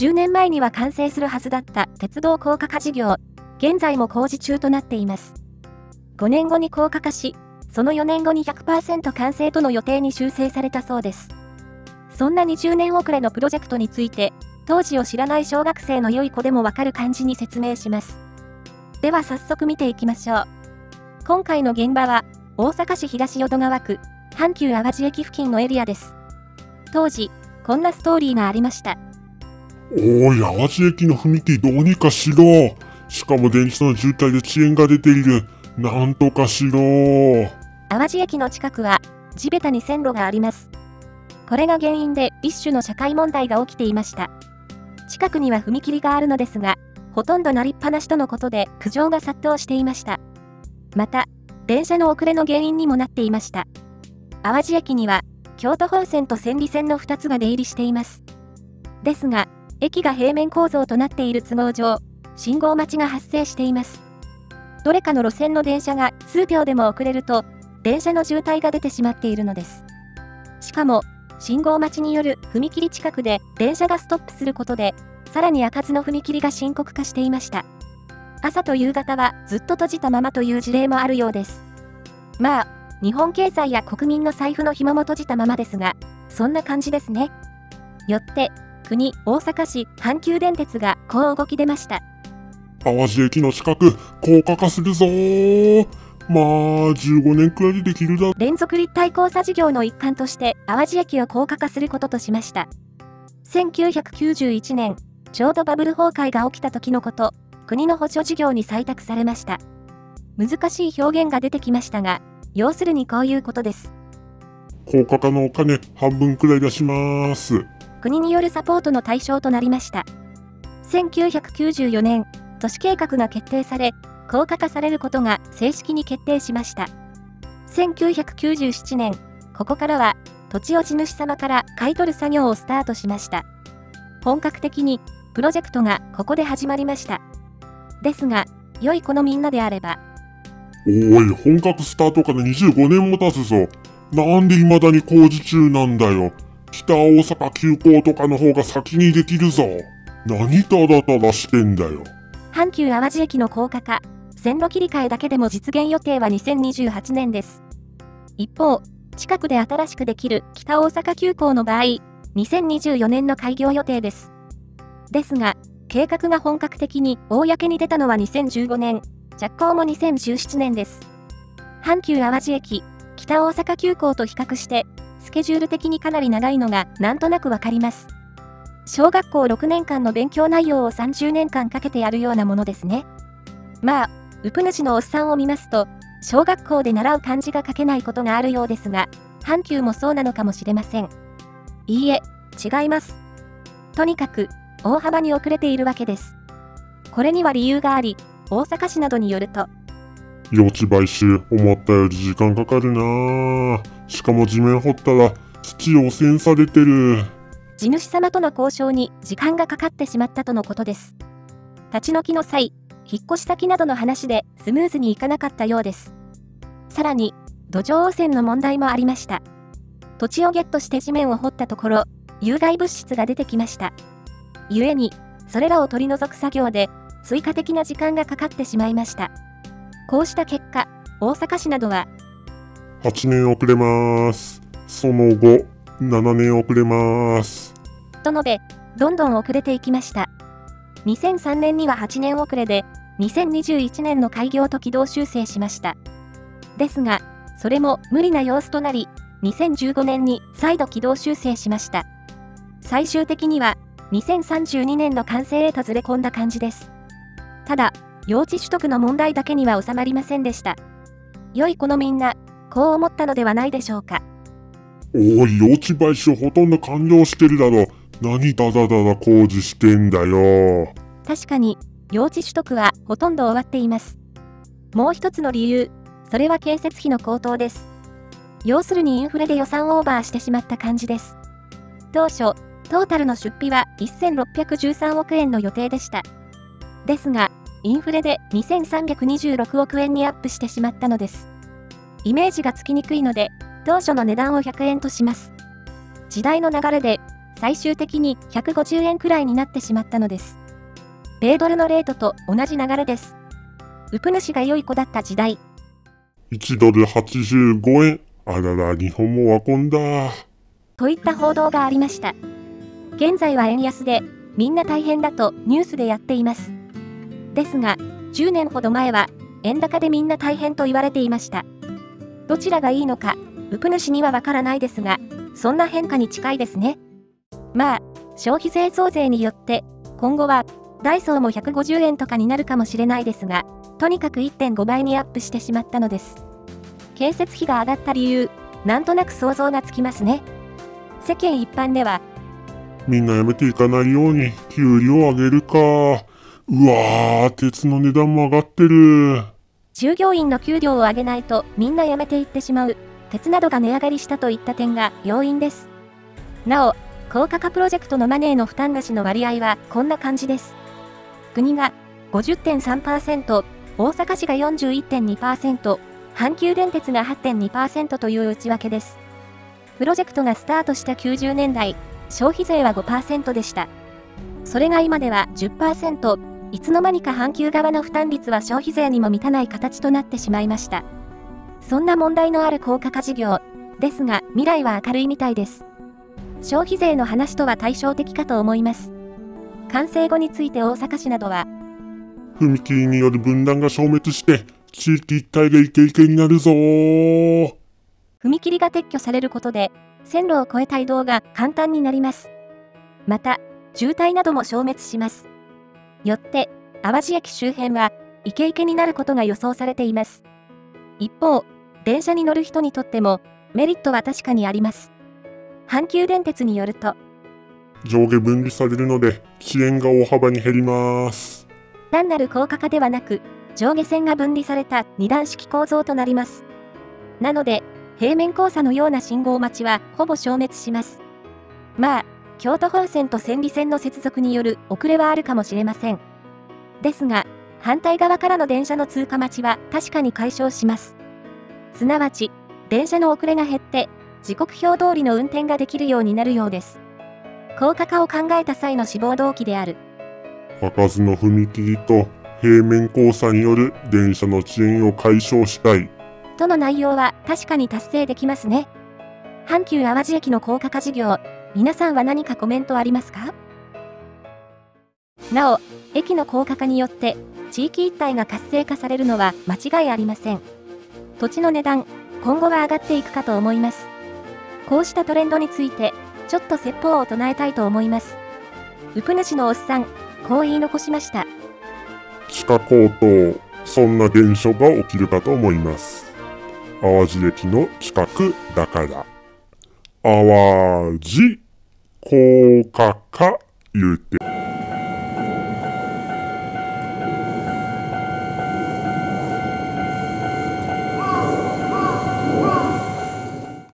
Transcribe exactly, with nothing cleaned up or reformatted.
じゅうねんまえには完成するはずだった鉄道高架化事業、現在も工事中となっています。ごねんごに高架化し、そのよねんごに ひゃくパーセント 完成との予定に修正されたそうです。そんなにじゅうねん遅れのプロジェクトについて、当時を知らない小学生の良い子でもわかる感じに説明します。では早速見ていきましょう。今回の現場は、大阪市東淀川区、阪急淡路駅付近のエリアです。当時、こんなストーリーがありました。おい、淡路駅の踏切どうにかしろ。しかも電車の渋滞で遅延が出ている。なんとかしろ。淡路駅の近くは、地べたに線路があります。これが原因で一種の社会問題が起きていました。近くには踏切があるのですが、ほとんどなりっぱなしとのことで苦情が殺到していました。また、電車の遅れの原因にもなっていました。淡路駅には、京都本線と千里線のふたつが出入りしています。ですが、駅が平面構造となっている都合上、信号待ちが発生しています。どれかの路線の電車が数秒でも遅れると、電車の渋滞が出てしまっているのです。しかも、信号待ちによる踏切近くで電車がストップすることで、さらに開かずの踏切が深刻化していました。朝と夕方はずっと閉じたままという事例もあるようです。まあ、日本経済や国民の財布の紐も閉じたままですが、そんな感じですね。よって、国、大阪市、阪急電鉄がこう動き出ました。淡路駅の近く、高架化するぞー。まあ、じゅうごねんくらいでできるだ。連続立体交差事業の一環として、淡路駅を高架化することとしました。せんきゅうひゃくきゅうじゅういちねん、ちょうどバブル崩壊が起きた時のこと、国の補助事業に採択されました。難しい表現が出てきましたが、要するにこういうことです。高架化のお金、半分くらい出します。国によるサポートの対象となりました。せんきゅうひゃくきゅうじゅうよねん、都市計画が決定され、高架化されることが正式に決定しました。せんきゅうひゃくきゅうじゅうななねん、ここからは土地を地主様から買い取る作業をスタートしました。本格的にプロジェクトがここで始まりました。ですが、良い子のみんなであれば。おい、本格スタートからにじゅうごねんも経つぞ。なんで未だに工事中なんだよ。北大阪急行とかの方が先にできるぞ。何タラタラしてんだよ。阪急淡路駅の高架化、線路切り替えだけでも実現予定はにせんにじゅうはちねんです。一方、近くで新しくできる北大阪急行の場合、にせんにじゅうよねんの開業予定です。ですが、計画が本格的に公に出たのはにせんじゅうごねん、着工もにせんじゅうななねんです。阪急淡路駅、北大阪急行と比較して、スケジュール的にかなり長いのがなんとなくわかります。小学校ろくねんかんの勉強内容をさんじゅうねんかんかけてやるようなものですね。まあ、うぷ主のおっさんを見ますと、小学校で習う漢字が書けないことがあるようですが、阪急もそうなのかもしれません。いいえ、違います。とにかく、大幅に遅れているわけです。これには理由があり、大阪市などによると、用地買収、思ったより時間かかるなぁ。しかも地面掘ったら、土汚染されてる。地主様との交渉に時間がかかってしまったとのことです。立ち退きの際、引っ越し先などの話でスムーズにいかなかったようです。さらに、土壌汚染の問題もありました。土地をゲットして地面を掘ったところ、有害物質が出てきました。ゆえに、それらを取り除く作業で、追加的な時間がかかってしまいました。こうした結果、大阪市などは、はちねん遅れます。その後、ななねん遅れます。と述べ、どんどん遅れていきました。にせんさんねんにははちねん遅れで、にせんにじゅういちねんの開業と軌道修正しました。ですが、それも無理な様子となり、にせんじゅうごねんに再度軌道修正しました。最終的には、にせんさんじゅうにねんの完成へとずれ込んだ感じです。ただ、用地取得の問題だけには収まりませんでした。良い子のみんな、こう思ったのではないでしょうか。おい、用地買収ほとんど完了してるだろ。何ダダダダ工事してんだよ。確かに、用地取得はほとんど終わっています。もう一つの理由、それは建設費の高騰です。要するにインフレで予算オーバーしてしまった感じです。当初、トータルの出費はせんろっぴゃくじゅうさんおくえんの予定でした。ですが、インフレでにせんさんびゃくにじゅうろくおくえんにアップしてしまったのです。イメージがつきにくいので、当初の値段をひゃくえんとします。時代の流れで、最終的にひゃくごじゅうえんくらいになってしまったのです。米ドルのレートと同じ流れです。ウプ主が良い子だった時代。いちドルはちじゅうごえん。あらら、日本もワコンだ。といった報道がありました。現在は円安で、みんな大変だとニュースでやっています。ですが、じゅうねんほど前は、円高でみんな大変と言われていました。どちらがいいのか、ウプ主にはわからないですが、そんな変化に近いですね。まあ、消費税増税によって、今後は、ダイソーもひゃくごじゅうえんとかになるかもしれないですが、とにかく いってんごばいにアップしてしまったのです。建設費が上がった理由、なんとなく想像がつきますね。世間一般では、みんなやめていかないように給料を上げるか。うわー、鉄の値段も上がってる。従業員の給料を上げないとみんなやめていってしまう。鉄などが値上がりしたといった点が要因です。なお、高価格プロジェクトのマネーの負担額の割合はこんな感じです。国が ごじゅってんさんパーセント、大阪市が よんじゅういってんにパーセント、阪急電鉄が はってんにパーセント という内訳です。プロジェクトがスタートしたきゅうじゅうねんだい、消費税は ごパーセント でした。それが今では じゅっパーセント、いつの間にか阪急側の負担率は消費税にも満たない形となってしまいました。そんな問題のある高価格事業ですが、未来は明るいみたいです。消費税の話とは対照的かと思います。完成後について大阪市などは、踏切による分断が消滅して、地域一体がイケイケになるぞー。踏切が撤去されることで、線路を越えた移動が簡単になります。また、渋滞なども消滅します。よって、淡路駅周辺は、イケイケになることが予想されています。一方、電車に乗る人にとっても、メリットは確かにあります。阪急電鉄によると、上下分離されるので、遅延が大幅に減ります。単なる高架化ではなく、上下線が分離された二段式構造となります。なので、平面交差のような信号待ちはほぼ消滅します。まあ、京都本線と千里線の接続による遅れはあるかもしれません。ですが、反対側からの電車の通過待ちは確かに解消します。すなわち、電車の遅れが減って、時刻表通りの運転ができるようになるようです。高架化を考えた際の志望動機である。開かずの踏切と平面交差による電車の遅延を解消したい。との内容は確かに達成できますね。阪急淡路駅の高架化事業、皆さんは何かコメントありますか？なお、駅の高架化によって地域一帯が活性化されるのは間違いありません。土地の値段、今後は上がっていくかと思います。こうしたトレンドについて、ちょっと説法を唱えたいと思います。ウプ主のおっさん、こう言い残しました。地価高騰、そんな現象が起きるかと思います。淡路駅の近くだから。淡路高架化言うて。